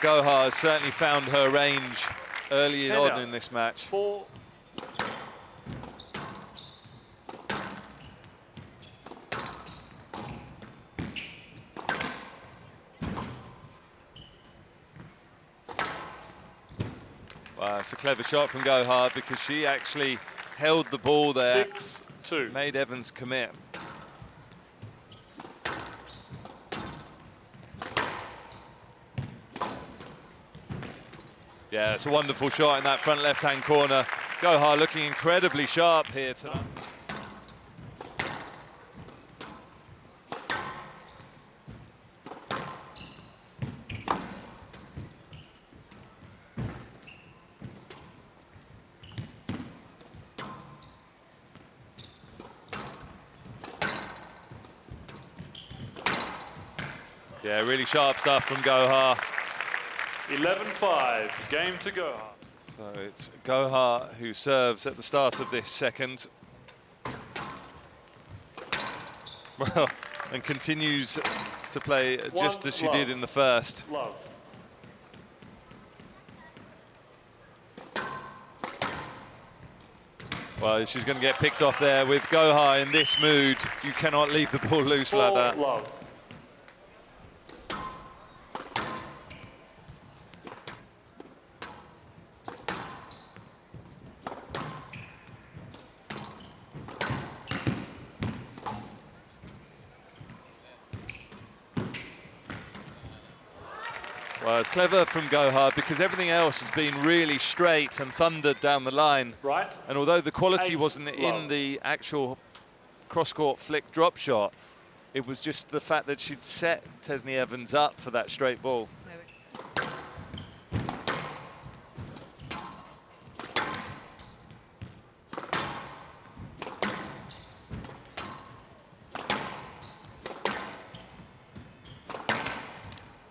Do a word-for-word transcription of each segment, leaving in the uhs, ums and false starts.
Gohar has certainly found her range early on in this match. Four. Wow, it's a clever shot from Gohar because she actually held the ball there. Six, two. Made Evans commit. Yeah, it's a wonderful shot in that front left-hand corner. Gohar looking incredibly sharp here tonight. Yeah, really sharp stuff from Gohar. eleven five, game to Gohar. So it's Gohar who serves at the start of this second. Well, and continues to play One just as she love. did in the first. Love. Well, she's going to get picked off there. With Gohar in this mood, you cannot leave the ball loose Four like that. Love. Well, it's clever from Gohar because everything else has been really straight and thundered down the line. Right. And although the quality Eight wasn't low. in the actual cross-court flick drop shot, it was just the fact that she'd set Tesni Evans up for that straight ball.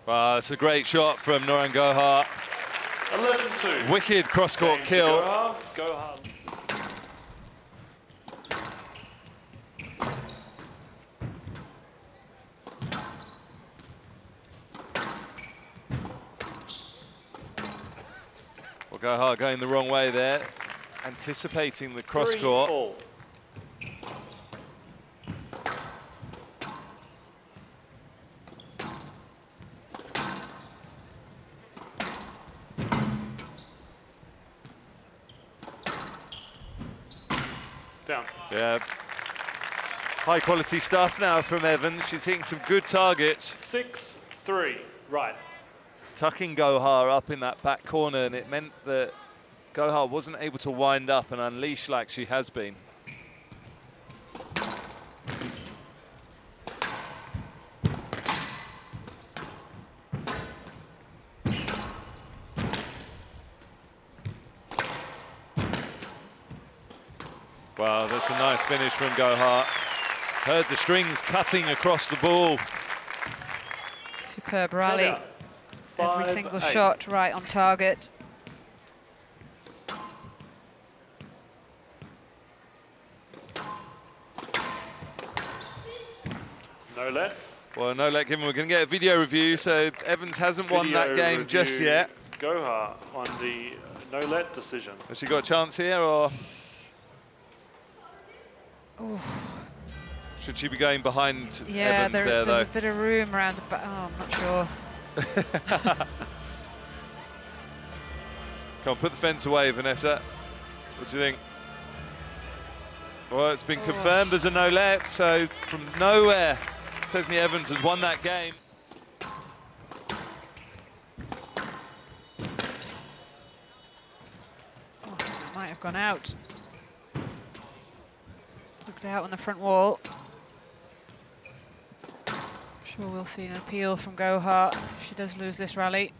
Wow, it's a great shot from Nouran Gohar. eleven two. Wicked cross-court kill. Gohar. Gohar. Well, Gohar going the wrong way there, anticipating the cross-court. Down. Yeah, high quality stuff now from Evans. She's hitting some good targets. six three, right. Tucking Gohar up in that back corner, and it meant that Gohar wasn't able to wind up and unleash like she has been. Wow, that's a nice finish from Gohar. Heard the strings cutting across the ball. Superb rally. Five, Every single eight. shot right on target. No let. Well, no let given. We're going to get a video review, so Evans hasn't video won that game just yet. Gohar on the no let decision. Has she got a chance here, or...? Ooh. Should she be going behind yeah, Evans there, there though? Yeah, there's a bit of room around the back. Oh, I'm not sure. Come on, put the fence away, Vanessa. What do you think? Well, it's been oh. confirmed as a no let, so from nowhere, Tesni Evans has won that game. Oh, I might have gone out. Out on the front wall. I'm sure we'll see an appeal from Gohar if she does lose this rally.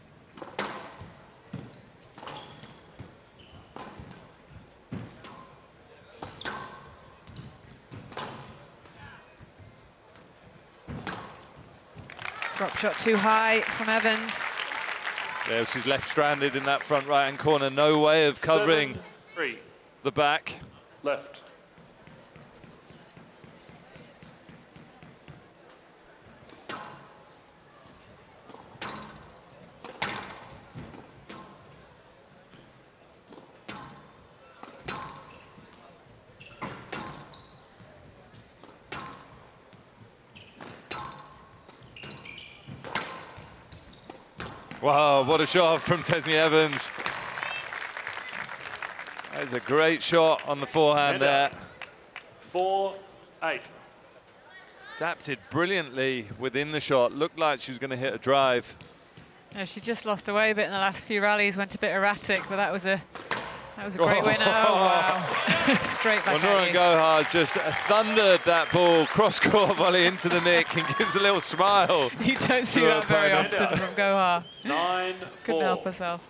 Drop shot too high from Evans. Yeah, she's left stranded in that front right-hand corner. No way of covering Seven, three. the back. Left. Wow, what a shot from Tesni Evans. That is a great shot on the forehand there. Four, eight. Adapted brilliantly within the shot. Looked like she was going to hit a drive. Yeah, she just lost away a bit in the last few rallies, went a bit erratic, but that was a, that was a great oh. winner. Oh, wow. Straight back well, at Nouran Gohar just thundered that ball, cross-court volley into the nick and gives a little smile. You don't see that very often from Gohar. Nine, Couldn't four. help herself.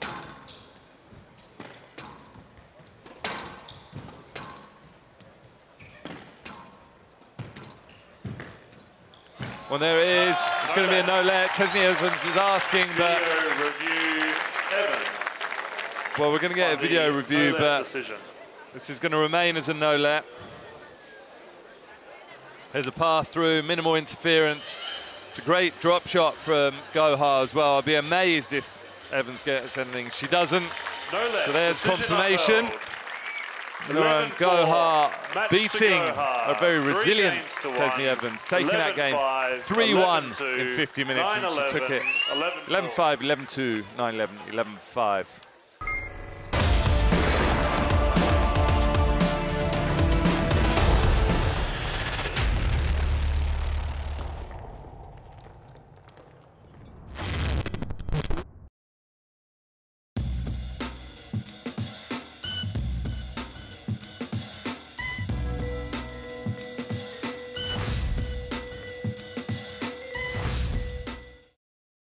Well, there it is. It's going to be a no-let. Tesni Evans is asking, but... Video review, Evans. Well, we're going to get a video review, but this is going to remain as a no-let. There's a path through, minimal interference. It's a great drop shot from Gohar as well. I'd be amazed if Evans gets anything. She doesn't. No-let. So there's confirmation. Nouran Gohar beating Gohar. a very resilient Tesni Evans, taking that game three one in fifty minutes since she took it. eleven five, eleven two, nine eleven, eleven five.